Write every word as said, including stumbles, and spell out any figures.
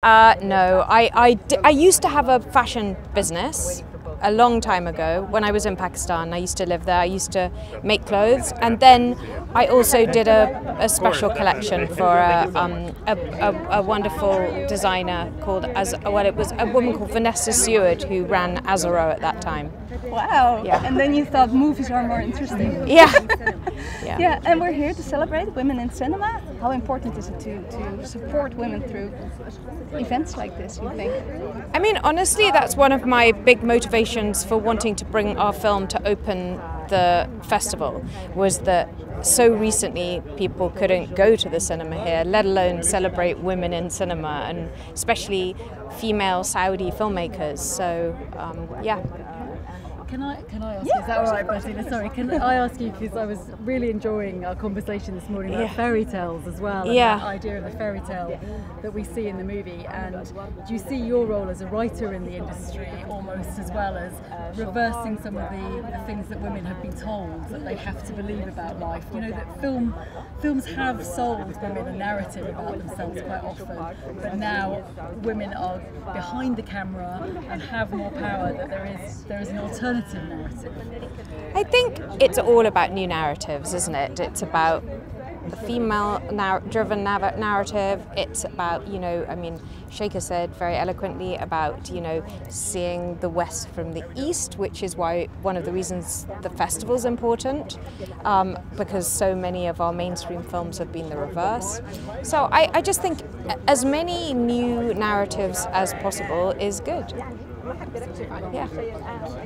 Uh, no, I, I, I used to have a fashion business a long time ago when I was in Pakistan. I used to live there, I used to make clothes, and then I also did a, a special collection for a, um, a, a, a wonderful designer called, Az well it was a woman called Vanessa Seward who ran Azaro at that time. Wow, yeah. And then you thought movies are more interesting. Yeah. Yeah. Yeah, and we're here to celebrate women in cinema. How important is it to, to support women through events like this, you think? I mean, honestly, that's one of my big motivations for wanting to bring our film to open the festival, was that so recently people couldn't go to the cinema here, let alone celebrate women in cinema, and especially female Saudi filmmakers. So, um, yeah. Can I, can I ask yeah. you, is that all right, Bettina? Sorry, can I ask you, because I was really enjoying our conversation this morning about yeah. fairy tales as well, and yeah. that idea of the fairy tale yeah. that we see in the movie, and do you see your role as a writer in the industry almost as well as reversing some of the, the things that women have been told that they have to believe about life? You know, that film films have sold women a narrative about themselves quite often, but now women are behind the camera and have more power, that there is, there is an alternative. I think it's all about new narratives, isn't it? It's about the female-driven narr narrative. It's about, you know, I mean, Shaker said very eloquently about, you know, seeing the West from the East, which is why one of the reasons the festival's important, um, because so many of our mainstream films have been the reverse. So I, I just think as many new narratives as possible is good. Yeah.